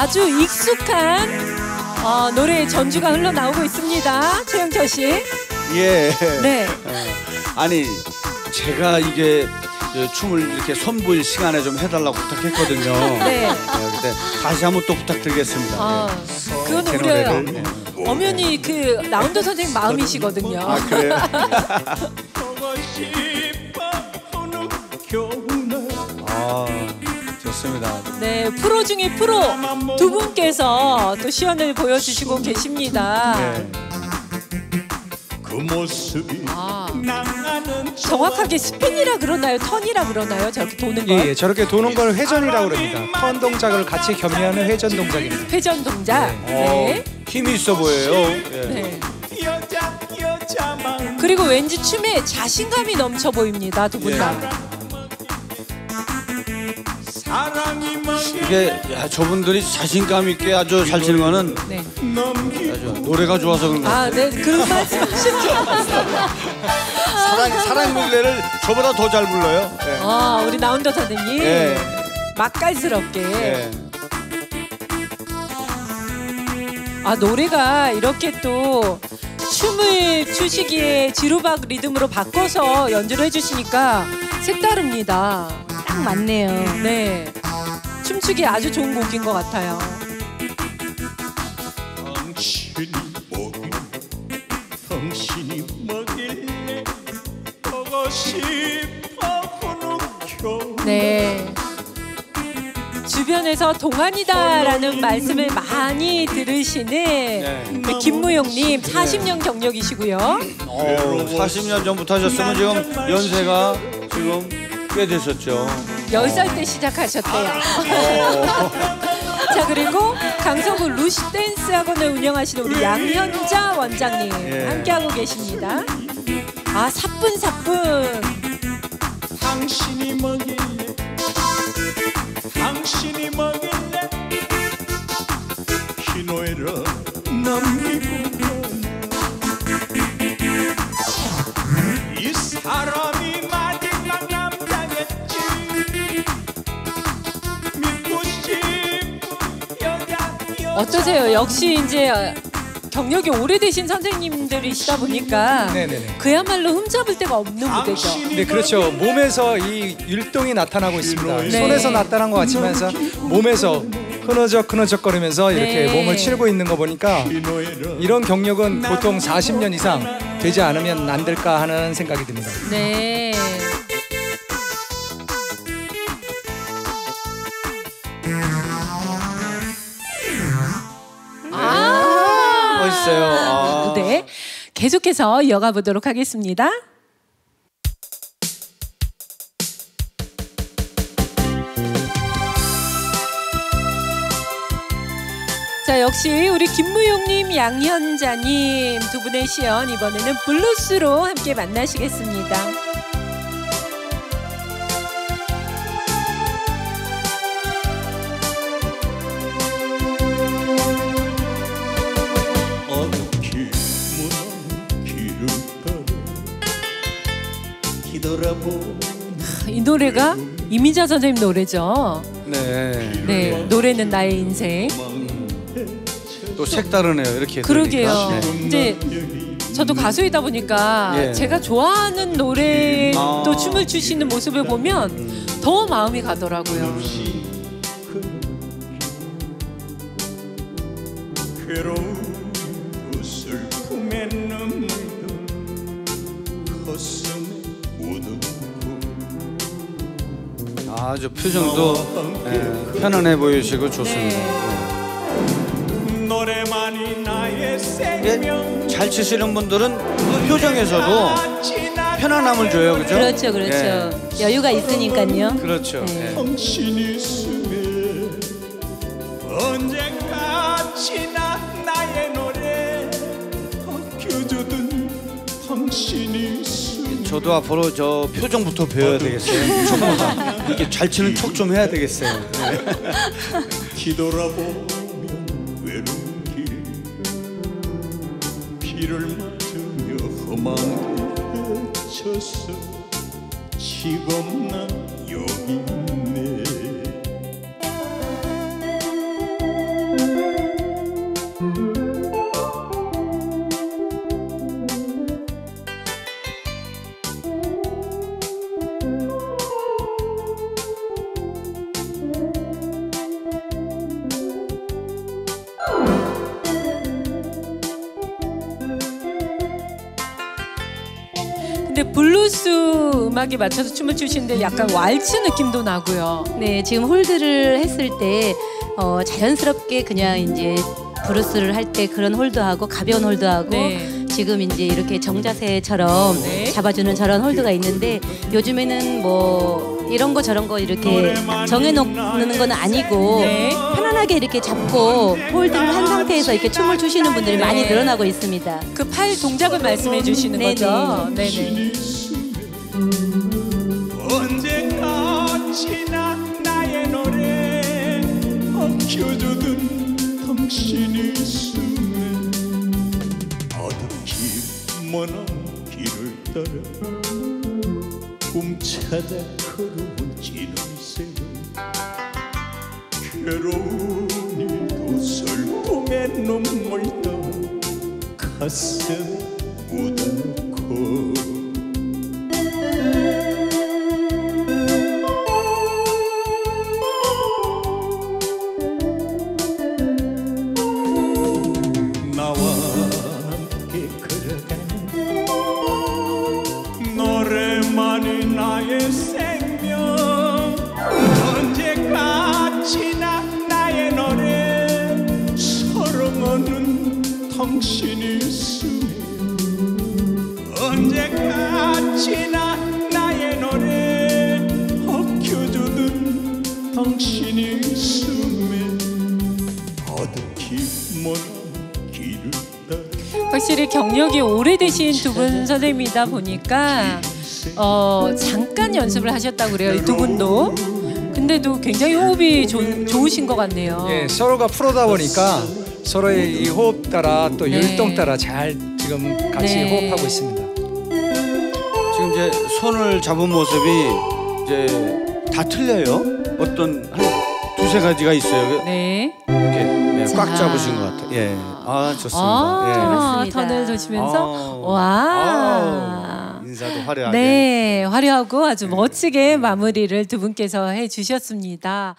아주 익숙한 노래의 전주가 흘러나오고 있습니다. 최영철 씨. 예. 네. 아니 제가 이게 춤을 이렇게 선보일 시간에 좀 해달라고 부탁했거든요. 네. 근데 다시 한번 또 부탁드리겠습니다. 네. 그건 우려요. 네. 엄연히 그 나운더 선생님 마음이시거든요. 아 그래요? 아 좋습니다. 네, 프로 중에 프로 두 분께서 또 시연을 보여주시고 계십니다. 네. 그 모습이 정확하게 스핀이라 그러나요? 턴이라 그러나요? 저렇게 도는 거? 예, 저렇게 도는 걸 회전이라고 그럽니다. 턴 동작을 같이 겸비하는 회전 동작입니다. 회전 동작. 네. 힘이 있어 보여요. 네. 그리고 왠지 춤에 자신감이 넘쳐 보입니다. 두 분 다. 이게 저분들이 자신감 있게 아주 잘 치는 거는 네. 노래가 좋아서 그런 거예요. 아, 네, 그런 말씀이시죠. 사랑 노래를 저보다 더 잘 불러요. 네. 아, 우리 나운더 선생님 네. 맛깔스럽게. 네. 아, 노래가 이렇게 또 춤을 추시기에 지루박 리듬으로 바꿔서 연주를 해주시니까 색다릅니다. 딱 맞네요. 네. 춤추기 아주 좋은 곡인 것 같아요. 당신이 먹일래 보고 싶어 보는 겨울. 네. 주변에서 동안이다라는 말씀을 많이 들으시는 네. 김무용님 40년 경력이시고요. 40년 전부터 하셨으면 지금 연세가 지금 꽤 되셨죠. 10살 때 시작하셨대요. 자, 그리고 강서구 루시 댄스 학원을 운영하시는 우리 양현자 원장님 예. 함께하고 계십니다. 아, 사뿐사뿐. 당신이 먹일래 당신이 먹일래 희노애락 남기고 이 사람이 어떠세요? 역시 이제 경력이 오래되신 선생님들이시다 보니까 네네네. 그야말로 흠잡을 데가 없는 무대죠. 네, 그렇죠. 몸에서 이 율동이 나타나고 있습니다. 네. 손에서 나타난 것 같으면서 몸에서 흐느적흐느적 거리면서 이렇게 네. 몸을 치르고 있는 거 보니까 이런 경력은 보통 40년 이상 되지 않으면 안 될까 하는 생각이 듭니다. 네. 네, 계속해서 이어가 보도록 하겠습니다. 자, 역시 우리 김무용님, 양현자님 두 분의 시연 이번에는 블루스로 함께 만나시겠습니다. 이 노래가 이민자 선생님 노래죠. 네. 네. 노래는 나의 인생. 또 색다르네요. 이렇게. 그러게요. 네. 이제 저도 가수이다 보니까 예. 제가 좋아하는 노래 또 춤을 추시는 모습을 보면 더 마음이 가더라고요. 괴로운 슬픔의 눈물 아주 표정도 편안해 보이시고 좋습니다. 네. 잘 치시는 분들은 그 표정에서도 편안함을 줘요, 그렇죠? 그렇죠, 그렇죠. 네. 여유가 있으니까요. 그렇죠. 네. 저도 앞으로 저 표정부터 배워야 되겠어요. 척보다 이렇게 잘 치는 척 좀 해야 되겠어요. 네. 뒤돌아보면 외로운 길 비를 맞으며 험한 곳에 갇혀서 지금 난 여기 있네 그때 블루스 음악에 맞춰서 춤을 추시는데 약간 왈츠 느낌도 나고요. 네, 지금 홀드를 했을 때 자연스럽게 그냥 이제 브루스를 할 때 그런 홀드하고 가벼운 홀드하고 네. 지금 이제 이렇게 정자세처럼 네. 잡아주는 저런 홀드가 있는데 요즘에는 뭐 이런 거 저런 거 이렇게 정해놓는 건 아니고 네. 편안하게 이렇게 잡고 홀드를 한 상태에서 이렇게 춤을 추시는 분들이 네. 많이 늘어나고 있습니다. 그 팔 동작을 말씀해 주시는 네네. 거죠? 네네. 언제까지나 나의 노래 엉켜주든 당신이 숨은 어둠 깊은 길을 따라 꿈차다 걸어온 지름새는 괴로운 도설 꿈에 눈물 떠 가슴 묻어놓고 당신이 숨에 언제까지나 나의 노래 엉켜주던 당신이 숨에 어둡게 먼 길을 따라. 확실히 경력이 오래되신 두 분 선생님이다 보니까 잠깐 연습을 하셨다고 그래요, 이 두 분도. 근데도 굉장히 호흡이 좋으신 것 같네요. 예, 서로가 프로다 보니까 서로의 이 호흡 따라 또 율동 따라 잘 지금 같이 네. 호흡하고 있습니다. 지금 이제 손을 잡은 모습이 이제 다 틀려요. 어떤 한 두세 가지가 있어요. 네. 이렇게 네, 꽉 잡으신 것 같아요. 예. 아 좋습니다. 아, 예. 턴을 도시면서 아, 와. 아우, 인사도 화려하게. 네, 화려하고 아주 네. 멋지게 마무리를 두 분께서 해주셨습니다.